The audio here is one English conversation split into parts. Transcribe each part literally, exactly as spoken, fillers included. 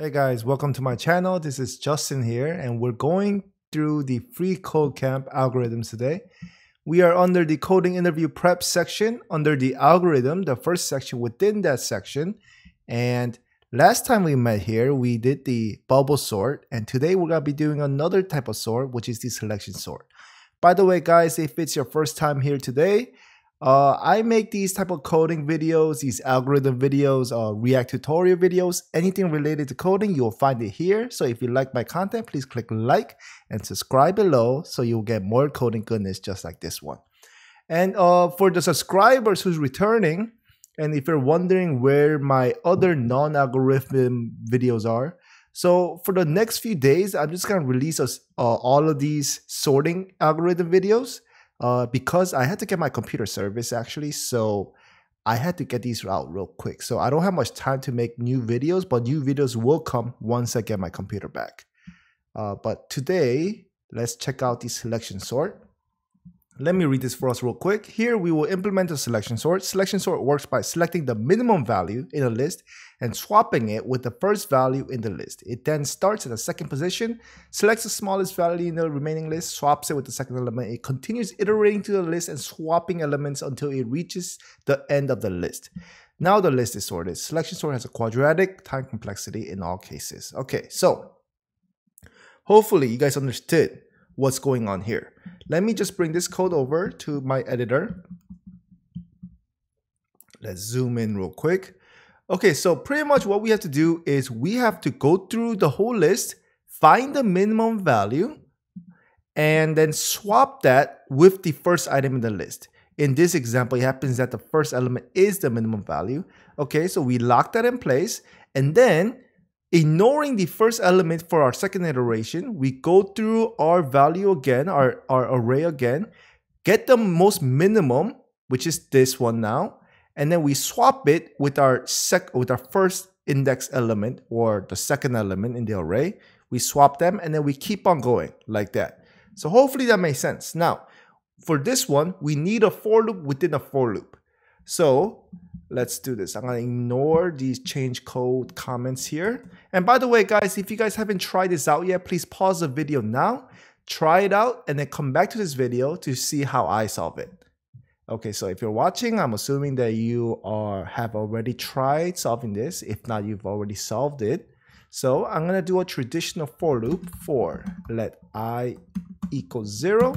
Hey guys, welcome to my channel. This is Justin here, and we're going through the FreeCodeCamp algorithms today. We are under the coding interview prep section, under the algorithm, the first section within that section. And last time we met here, we did the bubble sort, and today we're going to be doing another type of sort, which is the selection sort. By the way, guys, if it's your first time here today, Uh, I make these type of coding videos, these algorithm videos, uh, React tutorial videos, anything related to coding, you'll find it here. So if you like my content, please click like and subscribe below so you'll get more coding goodness just like this one. And uh, for the subscribers who's returning, and if you're wondering where my other non-algorithm videos are, so for the next few days, I'm just going to release us, uh, all of these sorting algorithm videos. Uh, because I had to get my computer service actually, so I had to get these out real quick. So I don't have much time to make new videos, but new videos will come once I get my computer back. Uh, but today, let's check out the selection sort. Let me read this for us real quick. Here we will implement a selection sort. Selection sort works by selecting the minimum value in a list and swapping it with the first value in the list. It then starts at the second position, selects the smallest value in the remaining list, swaps it with the second element. It continues iterating to the list and swapping elements until it reaches the end of the list. Now the list is sorted. Selection sort has a quadratic time complexity in all cases. Okay, so hopefully you guys understood what's going on here. Let me just bring this code over to my editor. Let's zoom in real quick. Okay, so pretty much what we have to do is we have to go through the whole list, find the minimum value, and then swap that with the first item in the list. In this example, it happens that the first element is the minimum value. Okay, so we lock that in place, and then ignoring the first element for our second iteration, we go through our value again, our, our array again, get the most minimum, which is this one now, and then we swap it with our sec with our first index element or the second element in the array. We swap them and then we keep on going like that. So hopefully that makes sense. Now, for this one, we need a for loop within a for loop. So let's do this. I'm gonna ignore these change code comments here. And by the way, guys, if you guys haven't tried this out yet, please pause the video now, try it out, and then come back to this video to see how I solve it. Okay, so if you're watching, I'm assuming that you are have already tried solving this. If not, you've already solved it. So I'm gonna do a traditional for loop for let I equals zero.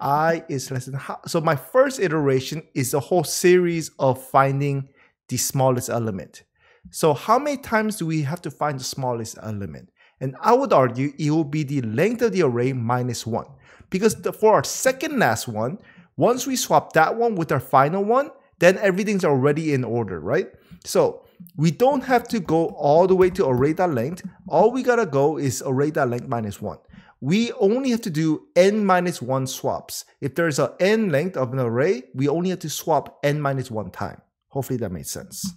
I is less than half. So my first iteration is a whole series of finding the smallest element. So how many times do we have to find the smallest element? And I would argue it will be the length of the array minus one. Because the, for our second last one, once we swap that one with our final one, then everything's already in order, right? So we don't have to go all the way to array.length. All we gotta go is array.length minus one. We only have to do n minus one swaps. If there's an n length of an array, we only have to swap n minus one time. Hopefully that made sense.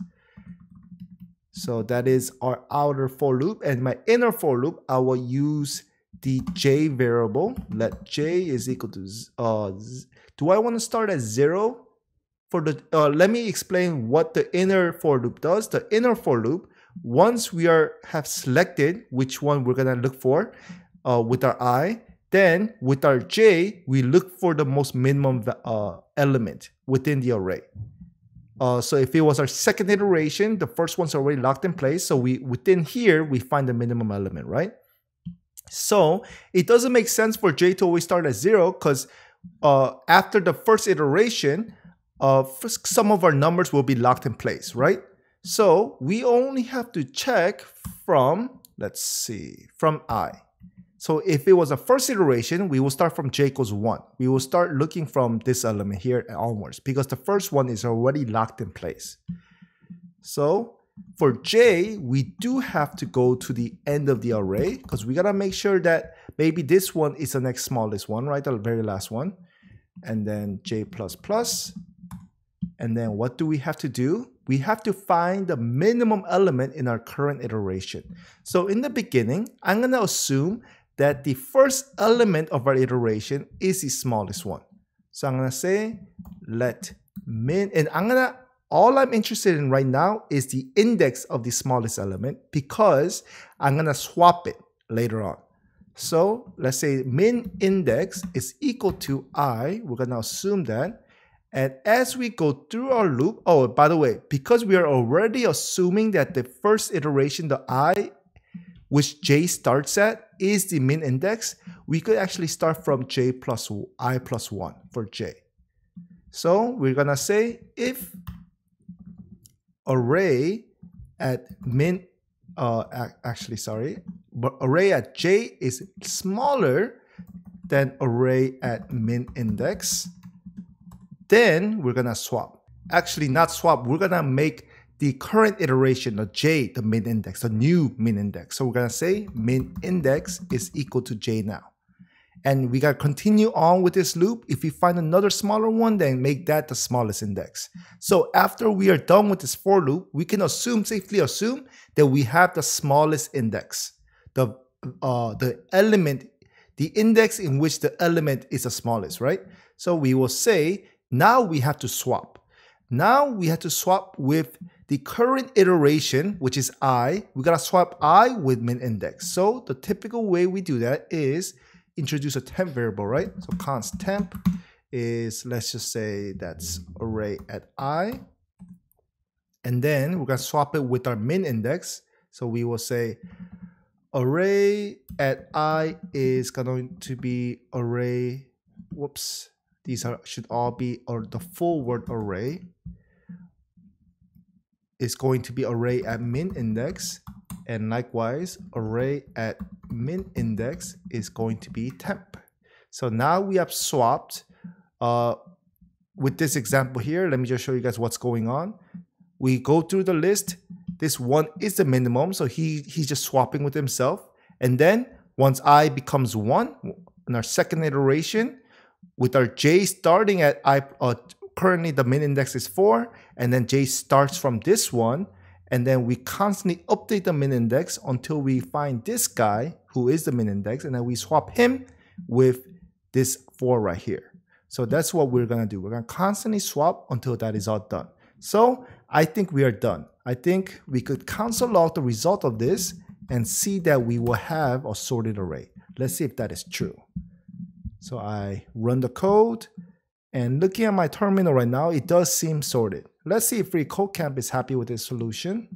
So that is our outer for loop. And my inner for loop, I will use the j variable. Let j is equal to uh, do I want to start at zero? For the uh, let me explain what the inner for loop does. The inner for loop, once we are have selected which one we're gonna look for uh, with our I, then with our j, we look for the most minimum uh, element within the array. Uh, so if it was our second iteration, the first one's already locked in place. So we within here we find the minimum element, right? So it doesn't make sense for j to always start at zero because uh, after the first iteration, uh, some of our numbers will be locked in place, right? So we only have to check from, let's see, from I. So if it was a first iteration, we will start from j equals one. We will start looking from this element here onwards because the first one is already locked in place. So for j, we do have to go to the end of the array because we gotta make sure that maybe this one is the next smallest one, right? The very last one. And then j plus plus. And then what do we have to do? We have to find the minimum element in our current iteration. So in the beginning, I'm gonna assume that the first element of our iteration is the smallest one. So I'm gonna say let min, and I'm gonna All I'm interested in right now is the index of the smallest element because I'm going to swap it later on. So let's say min index is equal to I. We're going to assume that. And as we go through our loop, oh, by the way, because we are already assuming that the first iteration, the I, which j starts at, is the min index, we could actually start from j plus I plus one for j. So we're going to say if array at min, uh, actually, sorry, but array at j is smaller than array at min index, then we're going to swap. Actually, not swap. We're going to make the current iteration of j the min index, the new min index. So we're going to say min index is equal to j now. And we got to continue on with this loop. If we find another smaller one, then make that the smallest index. So after we are done with this for loop, we can assume, safely assume, that we have the smallest index, the, uh, the element, the index in which the element is the smallest, right? So we will say, now we have to swap. Now we have to swap with the current iteration, which is I. We gotta swap I with min index. So the typical way we do that is introduce a temp variable, right? So const temp is, let's just say that's array at I. And then we're gonna swap it with our min index. So we will say array at I is going to be array, whoops. These are, should all be, or the full word array is going to be array at min index. And likewise, array at min index is going to be temp. So now we have swapped. Uh, with this example here, let me just show you guys what's going on. We go through the list. This one is the minimum. So he, he's just swapping with himself. And then once I becomes one, in our second iteration, with our j starting at I, uh, currently the min index is four, and then j starts from this one, and then we constantly update the min index until we find this guy who is the min index, and then we swap him with this four right here. So that's what we're gonna do. We're gonna constantly swap until that is all done. So I think we are done. I think we could console log the result of this and see that we will have a sorted array. Let's see if that is true. So I run the code, and looking at my terminal right now, it does seem sorted. Let's see if FreeCodeCamp is happy with this solution.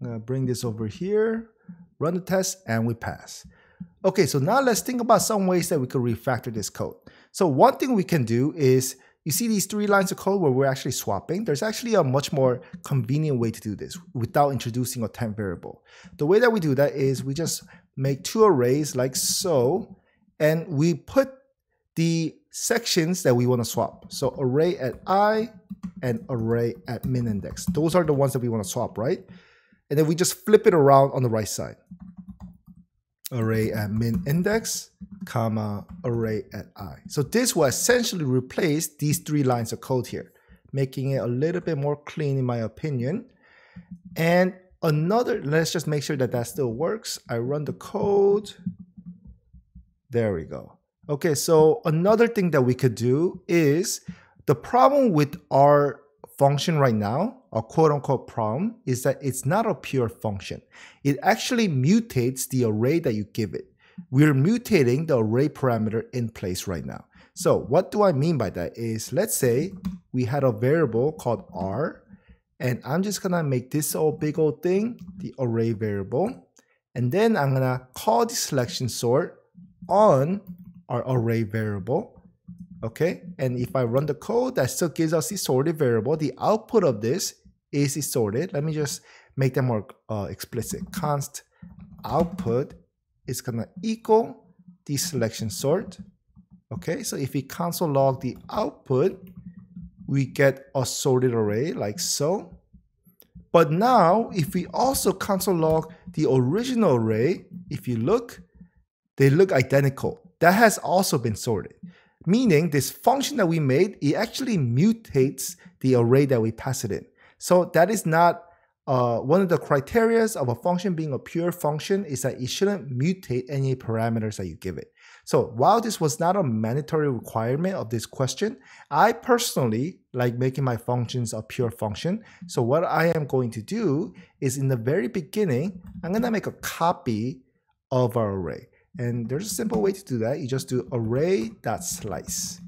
I'm gonna bring this over here, run the test, and we pass. Okay, so now let's think about some ways that we could refactor this code. So one thing we can do is, you see these three lines of code where we're actually swapping? There's actually a much more convenient way to do this without introducing a temp variable. The way that we do that is we just make two arrays like so, and we put the sections that we want to swap. So array at I and array at min index. Those are the ones that we want to swap, right? And then we just flip it around on the right side. Array at min index, comma, array at I. So this will essentially replace these three lines of code here, making it a little bit more clean in my opinion. And another, let's just make sure that that still works. I run the code. There we go. Okay, so another thing that we could do is, the problem with our function right now, a quote-unquote problem, is that it's not a pure function. It actually mutates the array that you give it. We're mutating the array parameter in place right now. So what do I mean by that is, let's say we had a variable called r, and I'm just gonna make this old big old thing the array variable, and then I'm gonna call the selection sort on our array variable. Okay, and if I run the code, that still gives us the sorted variable. The output of this is the sorted. Let me just make that more uh, explicit. Const output is gonna equal the selection sort. Okay, so if we console log the output, we get a sorted array like so. But now, if we also console log the original array, if you look, they look identical. That has also been sorted. Meaning this function that we made, it actually mutates the array that we pass it in. So that is not Uh, one of the criterias of a function being a pure function is that it shouldn't mutate any parameters that you give it. So while this was not a mandatory requirement of this question, I personally like making my functions a pure function. So what I am going to do is in the very beginning, I'm going to make a copy of our array. And there's a simple way to do that. You just do array.slice.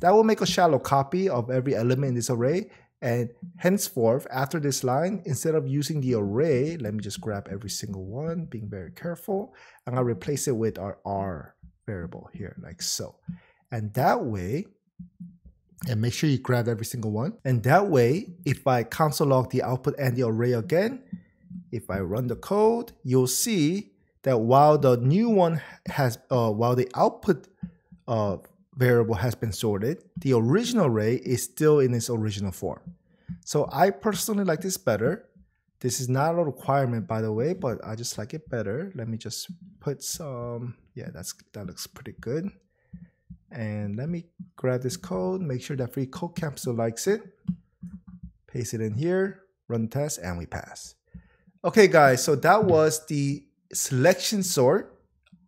That will make a shallow copy of every element in this array. And henceforth, after this line, instead of using the array, let me just grab every single one, being very careful. I'm going to replace it with our R variable here, like so. And that way, and make sure you grab every single one. And that way, if I console log the output and the array again, if I run the code, you'll see that while the new one has, uh, while the output uh, variable has been sorted, the original array is still in its original form. So I personally like this better. This is not a requirement, by the way, but I just like it better. Let me just put some, yeah, that's that looks pretty good. And let me grab this code, make sure that FreeCodeCamp still likes it. Paste it in here, run the test, and we pass. Okay, guys, so that was the selection sort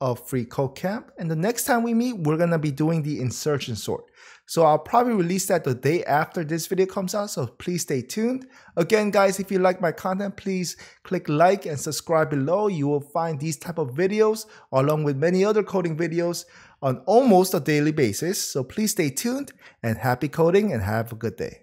of FreeCodeCamp, and the next time we meet, we're gonna be doing the insertion sort. So I'll probably release that the day after this video comes out, so please stay tuned. Again, guys, if you like my content, please click like and subscribe below. You will find these type of videos along with many other coding videos on almost a daily basis. So please stay tuned, and happy coding, and have a good day.